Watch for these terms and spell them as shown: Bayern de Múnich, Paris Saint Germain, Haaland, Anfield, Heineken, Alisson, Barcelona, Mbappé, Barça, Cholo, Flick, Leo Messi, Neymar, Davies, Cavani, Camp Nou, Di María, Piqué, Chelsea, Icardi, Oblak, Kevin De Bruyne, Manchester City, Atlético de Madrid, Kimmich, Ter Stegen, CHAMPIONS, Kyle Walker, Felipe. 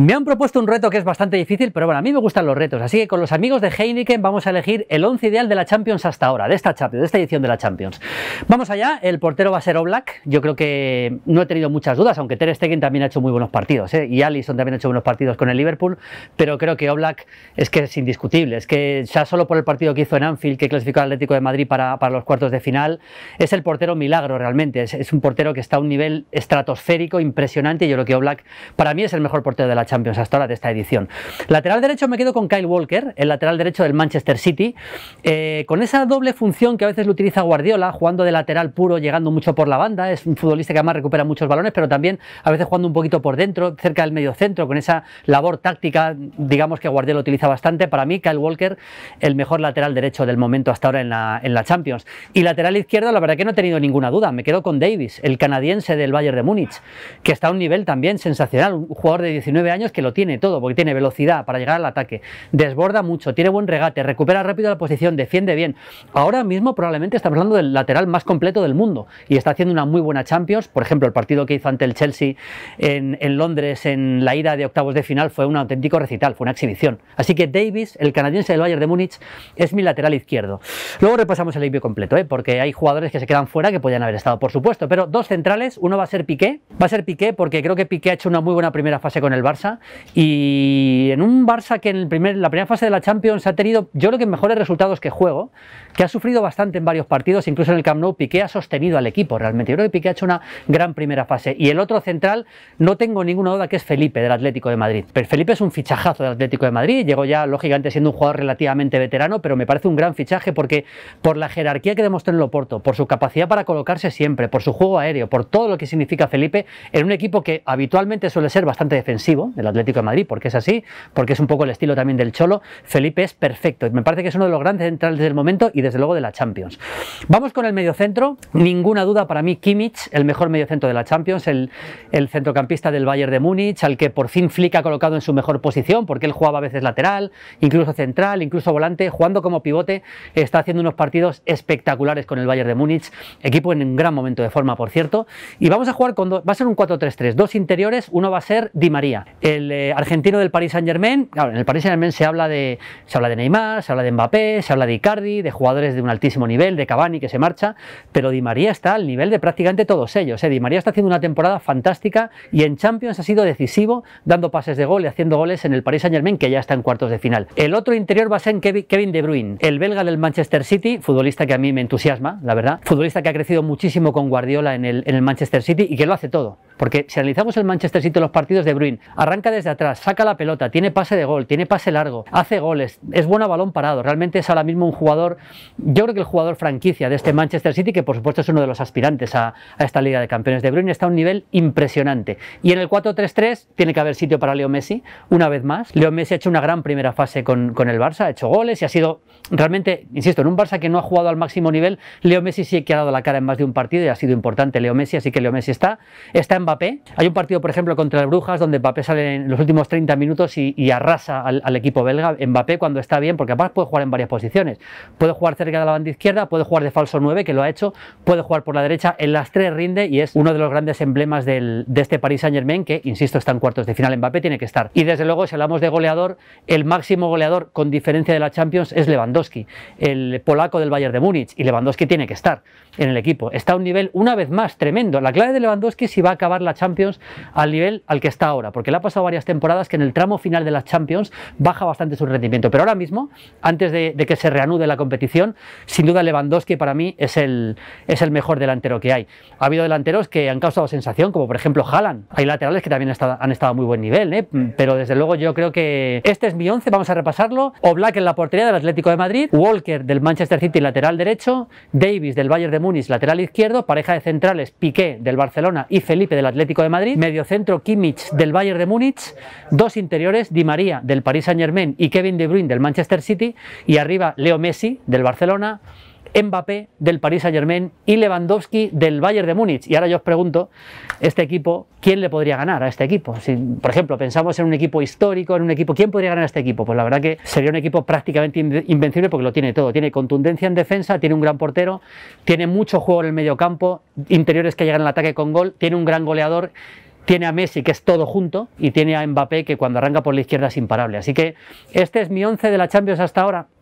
Me han propuesto un reto que es bastante difícil, pero bueno, a mí me gustan los retos, así que con los amigos de Heineken vamos a elegir el 11 ideal de la Champions hasta ahora, de esta edición de la Champions. Vamos allá, el portero va a ser Oblak, yo creo que no he tenido muchas dudas, aunque Ter Stegen también ha hecho muy buenos partidos, y Alisson también ha hecho buenos partidos con el Liverpool, pero creo que Oblak es que es indiscutible, es que ya solo por el partido que hizo en Anfield, que clasificó al Atlético de Madrid para los cuartos de final, es el portero milagro realmente, es un portero que está a un nivel estratosférico, impresionante, y yo creo que Oblak para mí es el mejor portero de la Champions hasta ahora de esta edición. Lateral derecho me quedo con Kyle Walker, el lateral derecho del Manchester City, con esa doble función que a veces lo utiliza Guardiola, jugando de lateral puro, llegando mucho por la banda, es un futbolista que además recupera muchos balones, pero también a veces jugando un poquito por dentro, cerca del medio centro, con esa labor táctica, digamos, que Guardiola utiliza bastante. Para mí Kyle Walker, el mejor lateral derecho del momento hasta ahora en la Champions. Y lateral izquierdo, la verdad que no he tenido ninguna duda, me quedo con Davies, el canadiense del Bayern de Múnich, que está a un nivel también sensacional, un jugador de 19 años que lo tiene todo, porque tiene velocidad para llegar al ataque, desborda mucho, tiene buen regate, recupera rápido la posición, defiende bien. Ahora mismo probablemente estamos hablando del lateral más completo del mundo y está haciendo una muy buena Champions. Por ejemplo, el partido que hizo ante el Chelsea en Londres en la ida de octavos de final fue un auténtico recital, fue una exhibición. Así que Davies, el canadiense del Bayern de Múnich, es mi lateral izquierdo. Luego repasamos el equipo completo, porque hay jugadores que se quedan fuera que podían haber estado, por supuesto, pero dos centrales, uno va a ser Piqué porque creo que Piqué ha hecho una muy buena primera fase con el Barça, y en un Barça que en la primera fase de la Champions ha tenido, yo creo que mejores resultados que juego, que ha sufrido bastante en varios partidos, incluso en el Camp Nou Piqué ha sostenido al equipo realmente. Yo creo que Piqué ha hecho una gran primera fase. Y el otro central, no tengo ninguna duda que es Felipe, del Atlético de Madrid. Pero Felipe es un fichajazo del Atlético de Madrid, llegó ya lógicamente siendo un jugador relativamente veterano, pero me parece un gran fichaje porque por la jerarquía que demostró en el Porto, por su capacidad para colocarse siempre, por su juego aéreo, por todo lo que significa Felipe en un equipo que habitualmente suele ser bastante defensivo, del Atlético de Madrid, porque es así, porque es un poco el estilo también del Cholo. Felipe es perfecto y me parece que es uno de los grandes centrales del momento y desde luego de la Champions. Vamos con el mediocentro, ninguna duda para mí Kimmich, el mejor mediocentro de la Champions, el centrocampista del Bayern de Múnich, al que por fin Flick ha colocado en su mejor posición, porque él jugaba a veces lateral, incluso central, incluso volante, jugando como pivote, está haciendo unos partidos espectaculares con el Bayern de Múnich, equipo en un gran momento de forma, por cierto. Y vamos a jugar con va a ser un 4-3-3, dos interiores, uno va a ser Di María, el argentino del Paris Saint Germain. Claro, en el Paris Saint Germain se habla de Neymar, se habla de Mbappé, se habla de Icardi, de jugadores de un altísimo nivel, de Cavani, que se marcha, pero Di María está al nivel de prácticamente todos ellos. Di María está haciendo una temporada fantástica y en Champions ha sido decisivo, dando pases de gol y haciendo goles en el Paris Saint Germain, que ya está en cuartos de final. El otro interior va a ser Kevin De Bruyne, el belga del Manchester City, futbolista que a mí me entusiasma, la verdad, futbolista que ha crecido muchísimo con Guardiola en el Manchester City y que lo hace todo, porque si analizamos el Manchester City en los partidos, De Bruyne arranca desde atrás, saca la pelota, tiene pase de gol, tiene pase largo, hace goles, es bueno a balón parado, realmente es ahora mismo un jugador, yo creo que el jugador franquicia de este Manchester City, que por supuesto es uno de los aspirantes a esta Liga de Campeones. De Bruyne está a un nivel impresionante y en el 4-3-3 tiene que haber sitio para Leo Messi, una vez más. Leo Messi ha hecho una gran primera fase con el Barça, ha hecho goles y ha sido realmente, insisto, en un Barça que no ha jugado al máximo nivel, Leo Messi sí que ha dado la cara en más de un partido y ha sido importante Leo Messi, así que Leo Messi está Mbappé. Hay un partido, por ejemplo, contra el Brujas, donde Mbappé sale en los últimos 30 minutos y arrasa al equipo belga. Mbappé, cuando está bien, porque además puede jugar en varias posiciones, puede jugar cerca de la banda izquierda, puede jugar de falso 9, que lo ha hecho, puede jugar por la derecha, en las tres rinde y es uno de los grandes emblemas de este Paris Saint Germain, que, insisto, está en cuartos de final. Mbappé tiene que estar. Y desde luego, si hablamos de goleador, el máximo goleador con diferencia de la Champions es Lewandowski, el polaco del Bayern de Múnich, y Lewandowski tiene que estar en el equipo. Está a un nivel, una vez más, tremendo. La clave de Lewandowski es si va a acabar la Champions al nivel al que está ahora, porque le ha pasado varias temporadas que en el tramo final de las Champions baja bastante su rendimiento, pero ahora mismo, antes de que se reanude la competición, sin duda Lewandowski para mí es el mejor delantero que hay. Ha habido delanteros que han causado sensación, como por ejemplo Haaland, hay laterales que también han estado a muy buen nivel, pero desde luego yo creo que este es mi 11, vamos a repasarlo: Oblak en la portería del Atlético de Madrid, Walker del Manchester City lateral derecho, Davies del Bayern de Múnich lateral izquierdo, pareja de centrales Piqué del Barcelona y Felipe del Atlético de Madrid, mediocentro Kimmich del Bayern de Múnich, dos interiores Di María del Paris Saint Germain y Kevin De Bruyne del Manchester City, y arriba Leo Messi del Barcelona, Mbappé del Paris Saint Germain y Lewandowski del Bayern de Múnich. Y ahora yo os pregunto, este equipo, ¿quién le podría ganar a este equipo? Si, por ejemplo, pensamos en un equipo histórico, en un equipo, ¿quién podría ganar a este equipo? Pues la verdad que sería un equipo prácticamente invencible, porque lo tiene todo. Tiene contundencia en defensa, tiene un gran portero, tiene mucho juego en el medio campo, interiores que llegan al ataque con gol, tiene un gran goleador tiene a Messi, que es todo junto, y tiene a Mbappé, que cuando arranca por la izquierda es imparable. Así que este es mi 11 de la Champions hasta ahora.